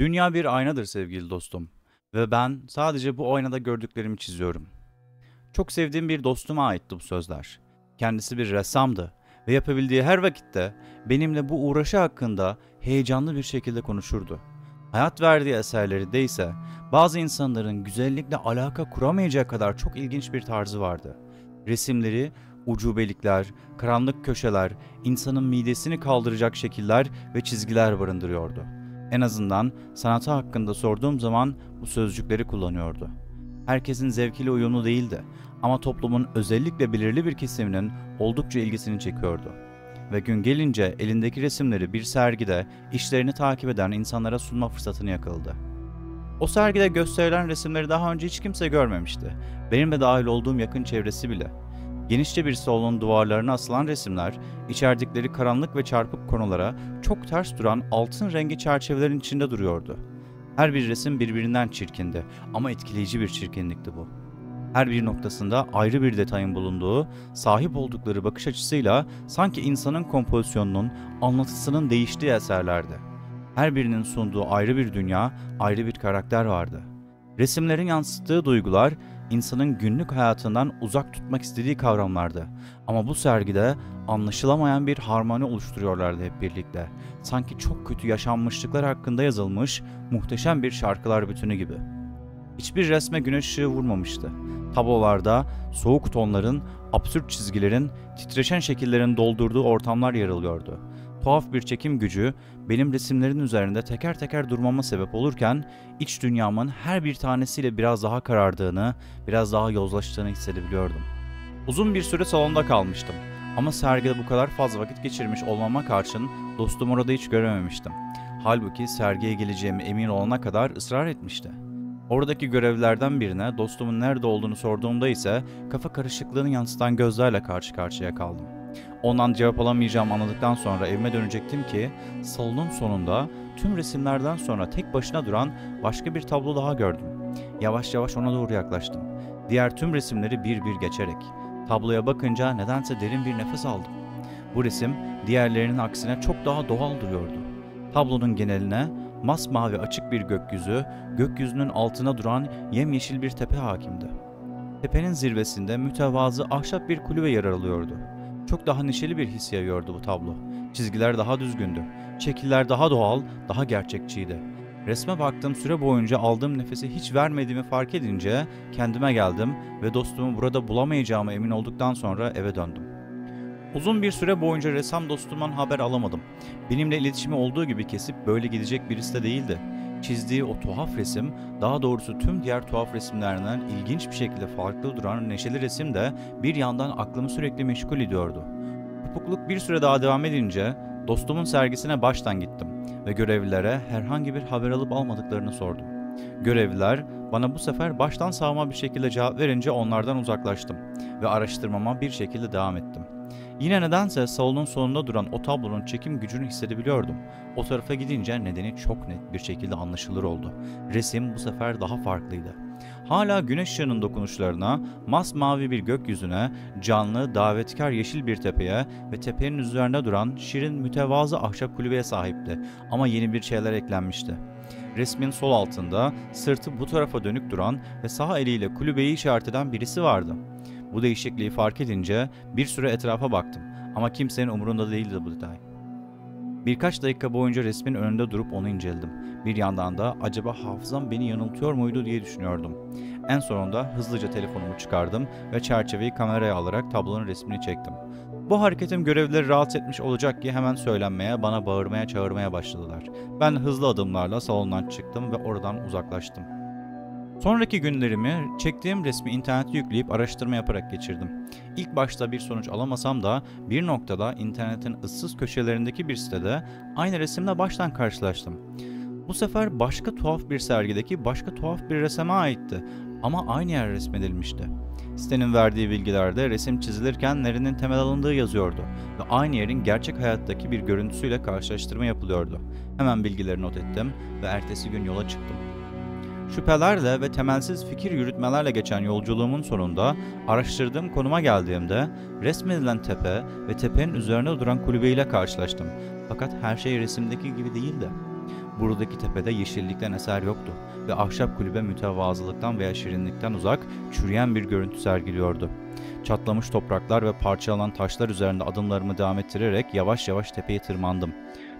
Dünya bir aynadır sevgili dostum ve ben sadece bu aynada gördüklerimi çiziyorum. Çok sevdiğim bir dostuma aitti bu sözler. Kendisi bir ressamdı ve yapabildiği her vakitte benimle bu uğraşı hakkında heyecanlı bir şekilde konuşurdu. Hayat verdiği eserlerinde ise bazı insanların güzellikle alaka kuramayacağı kadar çok ilginç bir tarzı vardı. Resimleri, ucubelikler, karanlık köşeler, insanın midesini kaldıracak şekiller ve çizgiler barındırıyordu. En azından sanatı hakkında sorduğum zaman bu sözcükleri kullanıyordu. Herkesin zevkiyle uyumlu değildi ama toplumun özellikle belirli bir kesiminin oldukça ilgisini çekiyordu. Ve gün gelince elindeki resimleri bir sergide işlerini takip eden insanlara sunma fırsatını yakaladı. O sergide gösterilen resimleri daha önce hiç kimse görmemişti. Benim de dahil olduğum yakın çevresi bile. Genişçe bir salonun duvarlarına asılan resimler, içerdikleri karanlık ve çarpık konulara çok ters duran altın rengi çerçevelerin içinde duruyordu. Her bir resim birbirinden çirkindi ama etkileyici bir çirkinlikti bu. Her bir noktasında ayrı bir detayın bulunduğu, sahip oldukları bakış açısıyla sanki insanın kompozisyonunun, anlatısının değiştiği eserlerdi. Her birinin sunduğu ayrı bir dünya, ayrı bir karakter vardı. Resimlerin yansıttığı duygular, insanın günlük hayatından uzak tutmak istediği kavramlardı. Ama bu sergide anlaşılamayan bir harmoni oluşturuyorlardı hep birlikte. Sanki çok kötü yaşanmışlıklar hakkında yazılmış muhteşem bir şarkılar bütünü gibi. Hiçbir resme güneş ışığı vurmamıştı. Tablolarda soğuk tonların, absürt çizgilerin, titreşen şekillerin doldurduğu ortamlar yer alıyordu. Tuhaf bir çekim gücü benim resimlerin üzerinde teker teker durmama sebep olurken iç dünyamın her bir tanesiyle biraz daha karardığını, biraz daha yozlaştığını hissedebiliyordum. Uzun bir süre salonda kalmıştım ama sergide bu kadar fazla vakit geçirmiş olmama karşın dostumu orada hiç görememiştim. Halbuki sergiye geleceğime emin olana kadar ısrar etmişti. Oradaki görevlilerden birine dostumun nerede olduğunu sorduğumda ise kafa karışıklığını yansıtan gözlerle karşı karşıya kaldım. Ondan cevap alamayacağımı anladıktan sonra evime dönecektim ki salonun sonunda tüm resimlerden sonra tek başına duran başka bir tablo daha gördüm. Yavaş yavaş ona doğru yaklaştım. Diğer tüm resimleri bir bir geçerek. Tabloya bakınca nedense derin bir nefes aldım. Bu resim diğerlerinin aksine çok daha doğal duruyordu. Tablonun geneline masmavi açık bir gökyüzü, gökyüzünün altına duran yemyeşil bir tepe hakimdi. Tepenin zirvesinde mütevazı ahşap bir kulübe yer alıyordu. Çok daha neşeli bir his yayıyordu bu tablo. Çizgiler daha düzgündü. Şekiller daha doğal, daha gerçekçiydi. Resme baktığım süre boyunca aldığım nefesi hiç vermediğimi fark edince kendime geldim ve dostumu burada bulamayacağıma emin olduktan sonra eve döndüm. Uzun bir süre boyunca ressam dostumdan haber alamadım. Benimle iletişimi olduğu gibi kesip böyle gidecek birisi de değildi. Çizdiği o tuhaf resim, daha doğrusu tüm diğer tuhaf resimlerden ilginç bir şekilde farklı duran neşeli resim de bir yandan aklımı sürekli meşgul ediyordu. Kopukluk bir süre daha devam edince dostumun sergisine baştan gittim ve görevlilere herhangi bir haber alıp almadıklarını sordum. Görevliler bana bu sefer baştan sağma bir şekilde cevap verince onlardan uzaklaştım ve araştırmama bir şekilde devam ettim. Yine nedense salonun sonunda duran o tablonun çekim gücünü hissedebiliyordum. O tarafa gidince nedeni çok net bir şekilde anlaşılır oldu. Resim bu sefer daha farklıydı. Hala güneş ışığının dokunuşlarına, masmavi bir gökyüzüne, canlı, davetkar yeşil bir tepeye ve tepenin üzerinde duran şirin mütevazı ahşap kulübeye sahipti ama yeni bir şeyler eklenmişti. Resmin sol altında sırtı bu tarafa dönük duran ve sağ eliyle kulübeyi işaret eden birisi vardı. Bu değişikliği fark edince bir süre etrafa baktım ama kimsenin umurunda değildi bu detay. Birkaç dakika boyunca resmin önünde durup onu inceledim. Bir yandan da acaba hafızam beni yanıltıyor muydu diye düşünüyordum. En sonunda hızlıca telefonumu çıkardım ve çerçeveyi kameraya alarak tablonun resmini çektim. Bu hareketim görevlileri rahatsız etmiş olacak ki hemen söylenmeye, bana bağırmaya, çağırmaya başladılar. Ben hızlı adımlarla salondan çıktım ve oradan uzaklaştım. Sonraki günlerimi çektiğim resmi internete yükleyip araştırma yaparak geçirdim. İlk başta bir sonuç alamasam da bir noktada internetin ıssız köşelerindeki bir sitede aynı resimle baştan karşılaştım. Bu sefer başka tuhaf bir sergideki başka tuhaf bir resme aitti ama aynı yer resmedilmişti. Sitenin verdiği bilgilerde resim çizilirken nerenin temel alındığı yazıyordu ve aynı yerin gerçek hayattaki bir görüntüsüyle karşılaştırma yapılıyordu. Hemen bilgileri not ettim ve ertesi gün yola çıktım. Şüphelerle ve temelsiz fikir yürütmelerle geçen yolculuğumun sonunda araştırdığım konuma geldiğimde resmedilen tepe ve tepenin üzerine duran kulübeyle karşılaştım. Fakat her şey resimdeki gibi değildi. Buradaki tepede yeşillikten eser yoktu ve ahşap kulübe mütevazılıktan veya şirinlikten uzak çürüyen bir görüntü sergiliyordu. Çatlamış topraklar ve parçalanan taşlar üzerinde adımlarımı devam ettirerek yavaş yavaş tepeye tırmandım.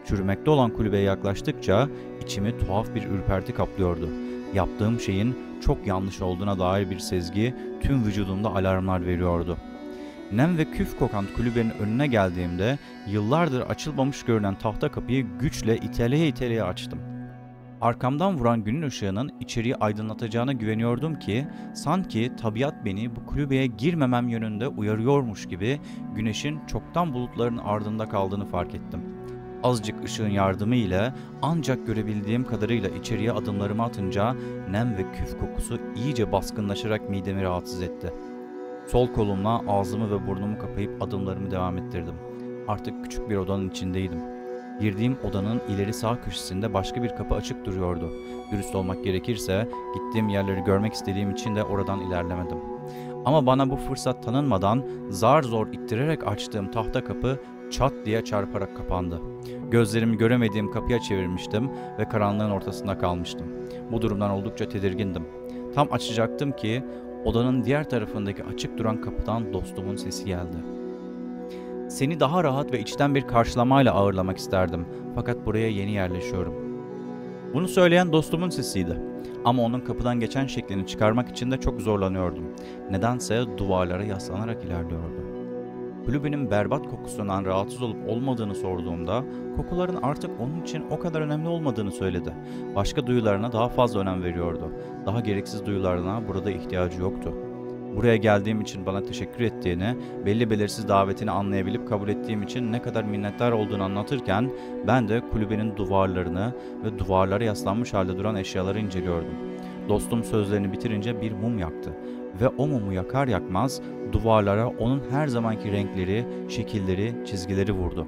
Çürümekte olan kulübeye yaklaştıkça içimi tuhaf bir ürperti kaplıyordu. Yaptığım şeyin çok yanlış olduğuna dair bir sezgi tüm vücudumda alarmlar veriyordu. Nem ve küf kokan kulübenin önüne geldiğimde yıllardır açılmamış görünen tahta kapıyı güçle iteleye iteleye açtım. Arkamdan vuran günün ışığının içeriği aydınlatacağına güveniyordum ki sanki tabiat beni bu kulübeye girmemem yönünde uyarıyormuş gibi güneşin çoktan bulutların ardında kaldığını fark ettim. Azıcık ışığın yardımı ile ancak görebildiğim kadarıyla içeriye adımlarımı atınca nem ve küf kokusu iyice baskınlaşarak midemi rahatsız etti. Sol kolumla ağzımı ve burnumu kapayıp adımlarımı devam ettirdim. Artık küçük bir odanın içindeydim. Girdiğim odanın ileri sağ köşesinde başka bir kapı açık duruyordu. Dürüst olmak gerekirse gittiğim yerleri görmek istediğim için de oradan ilerlemedim. Ama bana bu fırsat tanınmadan zar zor ittirerek açtığım tahta kapı çat diye çarparak kapandı. Gözlerimi göremediğim kapıya çevirmiştim ve karanlığın ortasında kalmıştım. Bu durumdan oldukça tedirgindim. Tam açacaktım ki odanın diğer tarafındaki açık duran kapıdan dostumun sesi geldi. Seni daha rahat ve içten bir karşılamayla ağırlamak isterdim. Fakat buraya yeni yerleşiyorum. Bunu söyleyen dostumun sesiydi. Ama onun kapıdan geçen şeklini çıkarmak için de çok zorlanıyordum. Nedense duvarlara yaslanarak ilerliyordu. Kulübenin berbat kokusundan rahatsız olup olmadığını sorduğumda kokuların artık onun için o kadar önemli olmadığını söyledi. Başka duyularına daha fazla önem veriyordu. Daha gereksiz duyularına burada ihtiyacı yoktu. Buraya geldiğim için bana teşekkür ettiğini, belli belirsiz davetini anlayabilip kabul ettiğim için ne kadar minnettar olduğunu anlatırken ben de kulübenin duvarlarını ve duvarlara yaslanmış halde duran eşyaları inceliyordum. Dostum sözlerini bitirince bir mum yaktı ve o mumu yakar yakmaz duvarlara onun her zamanki renkleri, şekilleri, çizgileri vurdu.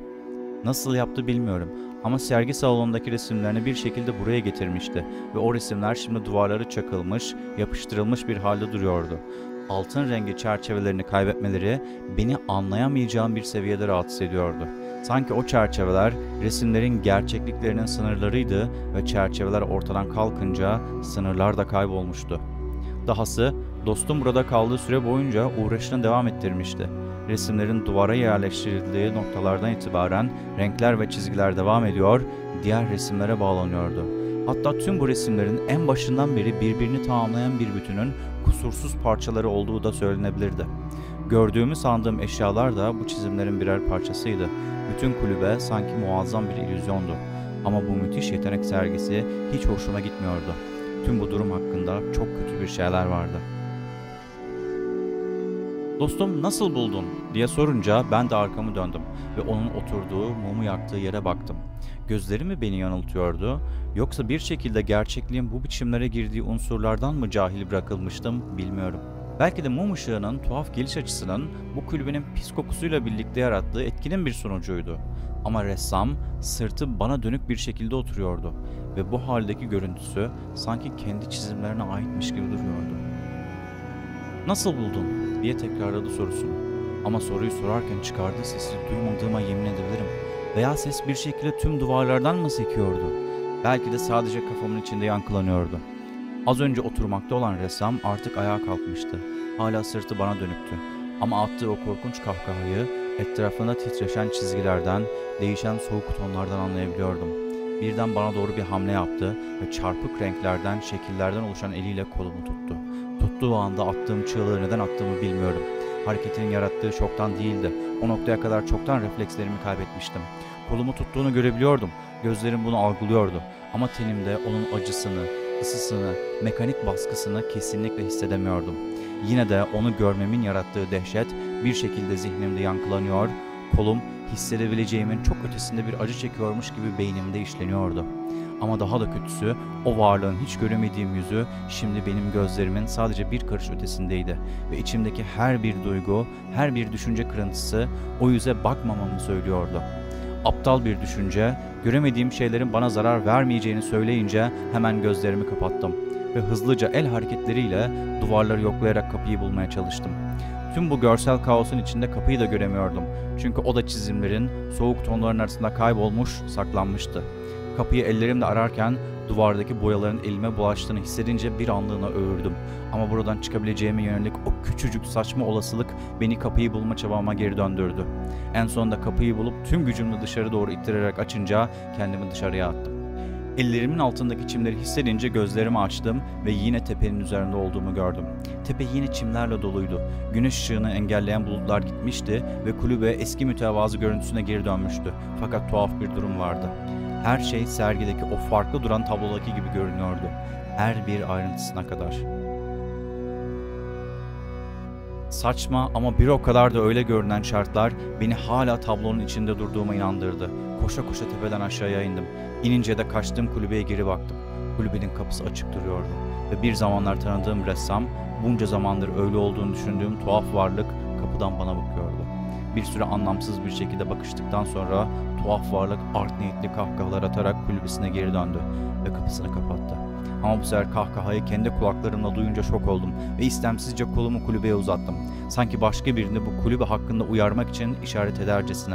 Nasıl yaptı bilmiyorum ama sergi salonundaki resimlerini bir şekilde buraya getirmişti ve o resimler şimdi duvarlara çakılmış, yapıştırılmış bir halde duruyordu. Altın rengi çerçevelerini kaybetmeleri beni anlayamayacağım bir seviyede rahatsız ediyordu. Sanki o çerçeveler resimlerin gerçekliklerinin sınırlarıydı ve çerçeveler ortadan kalkınca sınırlar da kaybolmuştu. Dahası dostum burada kaldığı süre boyunca uğraşını devam ettirmişti. Resimlerin duvara yerleştirildiği noktalardan itibaren renkler ve çizgiler devam ediyor, diğer resimlere bağlanıyordu. Hatta tüm bu resimlerin en başından beri birbirini tamamlayan bir bütünün kusursuz parçaları olduğu da söylenebilirdi. Gördüğümü sandığım eşyalar da bu çizimlerin birer parçasıydı. Bütün kulübe sanki muazzam bir illüzyondu. Ama bu müthiş yetenek sergisi hiç hoşuma gitmiyordu. Tüm bu durum hakkında çok kötü bir şeyler vardı. Dostum nasıl buldun diye sorunca ben de arkamı döndüm ve onun oturduğu, mumu yaktığı yere baktım. Gözleri mi beni yanıltıyordu yoksa bir şekilde gerçekliğin bu biçimlere girdiği unsurlardan mı cahil bırakılmıştım bilmiyorum. Belki de mum ışığının tuhaf geliş açısının bu kulübenin pis kokusuyla birlikte yarattığı etkinin bir sonucuydu. Ama ressam sırtı bana dönük bir şekilde oturuyordu ve bu haldeki görüntüsü sanki kendi çizimlerine aitmiş gibi duruyordu. Nasıl buldun diye tekrarladı sorusunu. Ama soruyu sorarken çıkardığı sesi duymadığıma yemin edebilirim. Veya ses bir şekilde tüm duvarlardan mı sekiyordu? Belki de sadece kafamın içinde yankılanıyordu. Az önce oturmakta olan ressam artık ayağa kalkmıştı. Hala sırtı bana dönüktü. Ama attığı o korkunç kahkahayı etrafında titreşen çizgilerden, değişen soğuk tonlardan anlayabiliyordum. Birden bana doğru bir hamle yaptı ve çarpık renklerden, şekillerden oluşan eliyle kolumu tuttu. Tuttuğu anda attığım çığlığı neden attığımı bilmiyorum. Hareketinin yarattığı şoktan değildi. O noktaya kadar çoktan reflekslerimi kaybetmiştim. Kolumu tuttuğunu görebiliyordum. Gözlerim bunu algılıyordu. Ama tenimde onun acısını, ısısını, mekanik baskısını kesinlikle hissedemiyordum. Yine de onu görmemin yarattığı dehşet bir şekilde zihnimde yankılanıyor. Kolum hissedebileceğimin çok ötesinde bir acı çekiyormuş gibi beynimde işleniyordu. Ama daha da kötüsü, o varlığın hiç göremediğim yüzü şimdi benim gözlerimin sadece bir karış ötesindeydi ve içimdeki her bir duygu, her bir düşünce kırıntısı o yüze bakmamamı söylüyordu. Aptal bir düşünce, göremediğim şeylerin bana zarar vermeyeceğini söyleyince hemen gözlerimi kapattım ve hızlıca el hareketleriyle duvarları yoklayarak kapıyı bulmaya çalıştım. Tüm bu görsel kaosun içinde kapıyı da göremiyordum çünkü o da çizimlerin soğuk tonların arasında kaybolmuş, saklanmıştı. Kapıyı ellerimle ararken duvardaki boyaların elime bulaştığını hissedince bir anlığına övürdüm. Ama buradan çıkabileceğime yönelik o küçücük saçma olasılık beni kapıyı bulma çabama geri döndürdü. En sonunda kapıyı bulup tüm gücümle dışarı doğru ittirerek açınca kendimi dışarıya attım. Ellerimin altındaki çimleri hissedince gözlerimi açtım ve yine tepenin üzerinde olduğumu gördüm. Tepe yine çimlerle doluydu. Güneş ışığını engelleyen bulutlar gitmişti ve kulübe eski mütevazı görüntüsüne geri dönmüştü. Fakat tuhaf bir durum vardı. Her şey sergideki o farklı duran tablodaki gibi görünüyordu. Her bir ayrıntısına kadar. Saçma ama bir o kadar da öyle görünen şartlar beni hala tablonun içinde durduğuma inandırdı. Koşa koşa tepeden aşağıya indim. İnince de kaçtığım kulübeye geri baktım. Kulübenin kapısı açık duruyordu. Ve bir zamanlar tanıdığım ressam, bunca zamandır öyle olduğunu düşündüğüm tuhaf varlık kapıdan bana bakıyordu. Bir süre anlamsız bir şekilde bakıştıktan sonra tuhaf varlık art niyetli kahkahalar atarak kulübesine geri döndü ve kapısını kapattı. Ama bu sefer kahkahayı kendi kulaklarımla duyunca şok oldum ve istemsizce kolumu kulübeye uzattım. Sanki başka birini bu kulübe hakkında uyarmak için işaret edercesine.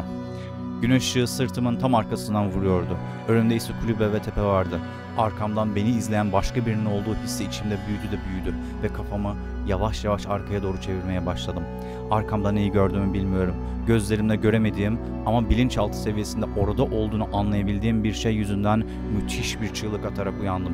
Güneş ışığı sırtımın tam arkasından vuruyordu. Önümde ise kulübe ve tepe vardı. Arkamdan beni izleyen başka birinin olduğu hissi içimde büyüdü ve kafamı yavaş yavaş arkaya doğru çevirmeye başladım. Arkamda neyi gördüğümü bilmiyorum. Gözlerimle göremediğim ama bilinçaltı seviyesinde orada olduğunu anlayabildiğim bir şey yüzünden müthiş bir çığlık atarak uyandım.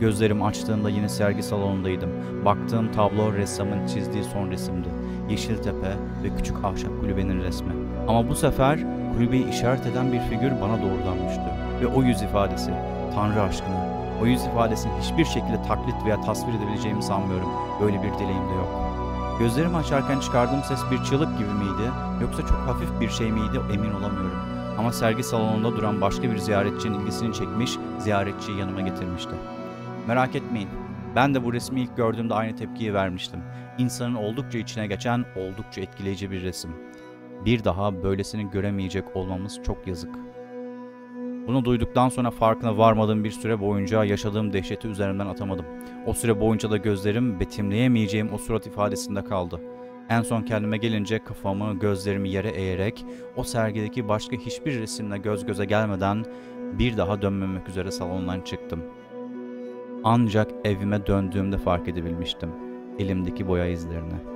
Gözlerimi açtığımda yine sergi salonundaydım. Baktığım tablo ressamın çizdiği son resimdi. Yeşiltepe ve küçük ahşap kulübenin resmi. Ama bu sefer kulübeyi işaret eden bir figür bana doğrulanmıştı. Ve o yüz ifadesi, Tanrı aşkına, o yüz ifadesini hiçbir şekilde taklit veya tasvir edebileceğimi sanmıyorum. Böyle bir dileğim de yok. Gözlerimi açarken çıkardığım ses bir çığlık gibi miydi, yoksa çok hafif bir şey miydi emin olamıyorum. Ama sergi salonunda duran başka bir ziyaretçinin ilgisini çekmiş, ziyaretçiyi yanıma getirmişti. Merak etmeyin, ben de bu resmi ilk gördüğümde aynı tepkiyi vermiştim. İnsanın oldukça içine geçen, oldukça etkileyici bir resim. Bir daha böylesini göremeyecek olmamız çok yazık. Bunu duyduktan sonra farkına varmadığım bir süre boyunca yaşadığım dehşeti üzerimden atamadım. O süre boyunca da gözlerim betimleyemeyeceğim o surat ifadesinde kaldı. En son kendime gelince kafamı, gözlerimi yere eğerek o sergideki başka hiçbir resimle göz göze gelmeden bir daha dönmemek üzere salondan çıktım. Ancak evime döndüğümde fark edebilmiştim elimdeki boya izlerini.